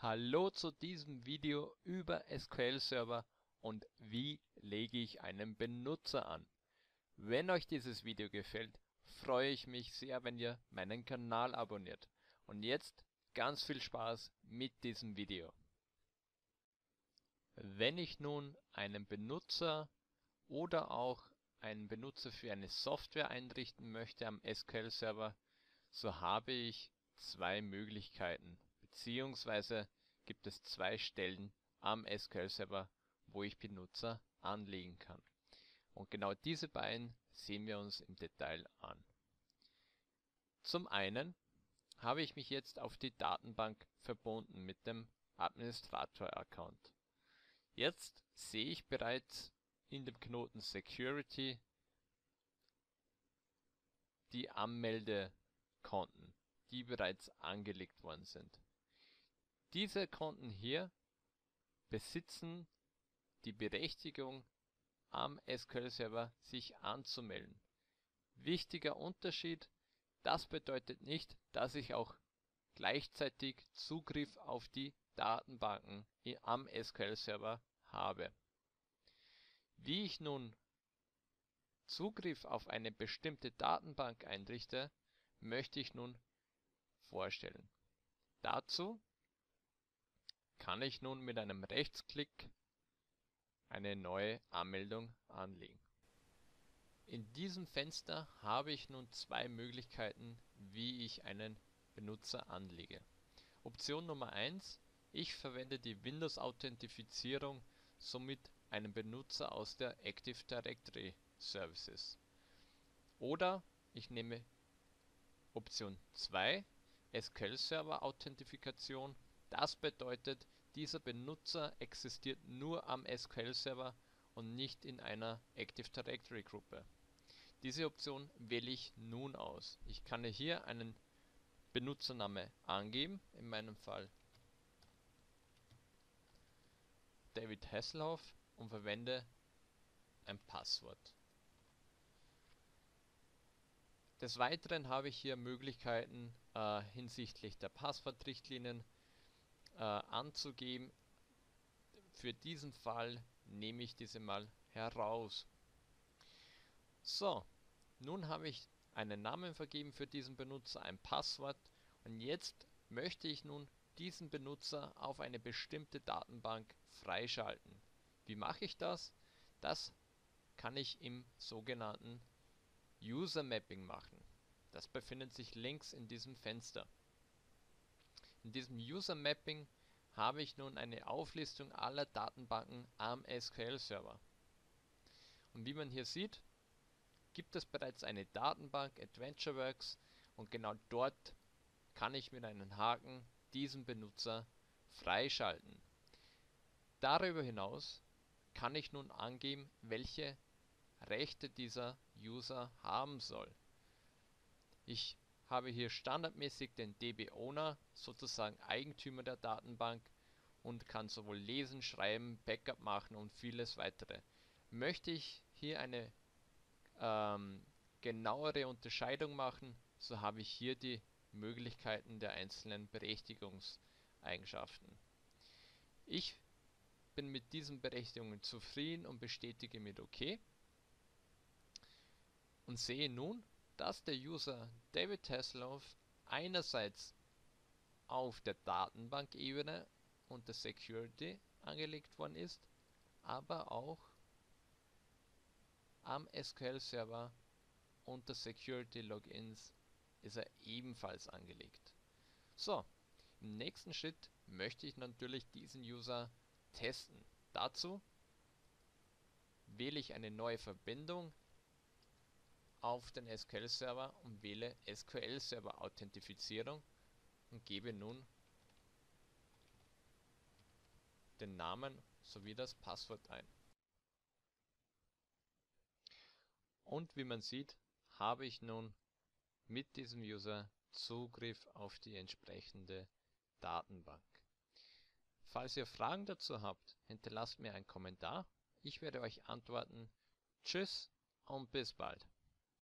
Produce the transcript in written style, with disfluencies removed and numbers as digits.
Hallo zu diesem Video über SQL Server und wie lege ich einen Benutzer an. Wenn euch dieses Video gefällt, freue ich mich sehr, wenn ihr meinen Kanal abonniert. Und jetzt ganz viel Spaß mit diesem Video. Wenn ich nun einen Benutzer oder auch einen Benutzer für eine Software einrichten möchte am SQL Server, so habe ich zwei Möglichkeiten. Beziehungsweise gibt es zwei Stellen am SQL Server, wo ich Benutzer anlegen kann. Und genau diese beiden sehen wir uns im Detail an. Zum einen habe ich mich jetzt auf die Datenbank verbunden mit dem Administrator-Account. Jetzt sehe ich bereits in dem Knoten Security die Anmeldekonten, die bereits angelegt worden sind. Diese Konten hier besitzen die Berechtigung, am SQL Server sich anzumelden. Wichtiger Unterschied, das bedeutet nicht, dass ich auch gleichzeitig Zugriff auf die Datenbanken am SQL Server habe. Wie ich nun Zugriff auf eine bestimmte Datenbank einrichte, möchte ich nun vorstellen. Dazu kann ich nun mit einem Rechtsklick eine neue Anmeldung anlegen. In diesem Fenster habe ich nun zwei Möglichkeiten, wie ich einen Benutzer anlege. Option Nummer 1, ich verwende die Windows-Authentifizierung, somit einen Benutzer aus der Active Directory Services. Oder ich nehme Option 2, SQL Server Authentifikation. Das bedeutet, dieser Benutzer existiert nur am SQL Server und nicht in einer Active Directory Gruppe. Diese Option wähle ich nun aus. Ich kann hier einen Benutzername angeben, in meinem Fall David Hasselhoff, und verwende ein Passwort. Des Weiteren habe ich hier Möglichkeiten hinsichtlich der Passwortrichtlinien anzugeben. Für diesen Fall nehme ich diese mal heraus. So, nun habe ich einen Namen vergeben für diesen Benutzer, ein Passwort, und jetzt möchte ich nun diesen Benutzer auf eine bestimmte Datenbank freischalten. Wie mache ich das? Das kann ich im sogenannten User Mapping machen. Das befindet sich links in diesem Fenster. In diesem User Mapping habe ich nun eine Auflistung aller Datenbanken am SQL Server. Und wie man hier sieht, gibt es bereits eine Datenbank AdventureWorks, und genau dort kann ich mit einem Haken diesen Benutzer freischalten. Darüber hinaus kann ich nun angeben, welche Rechte dieser User haben soll. Ich habe hier standardmäßig den DB-Owner, sozusagen Eigentümer der Datenbank, und kann sowohl lesen, schreiben, Backup machen und vieles weitere. Möchte ich hier eine genauere Unterscheidung machen, so habe ich hier die Möglichkeiten der einzelnen Berechtigungseigenschaften. Ich bin mit diesen Berechtigungen zufrieden und bestätige mit OK. Und sehe nun, dass der User David Hasselhoff einerseits auf der Datenbankebene unter Security angelegt worden ist, aber auch am SQL Server unter Security Logins ist er ebenfalls angelegt. So, im nächsten Schritt möchte ich natürlich diesen User testen. Dazu wähle ich eine neue Verbindung auf den SQL Server und wähle SQL Server Authentifizierung und gebe nun den Namen sowie das Passwort ein. Und wie man sieht, habe ich nun mit diesem User Zugriff auf die entsprechende Datenbank. Falls ihr Fragen dazu habt, hinterlasst mir einen Kommentar. Ich werde euch antworten. Tschüss und bis bald.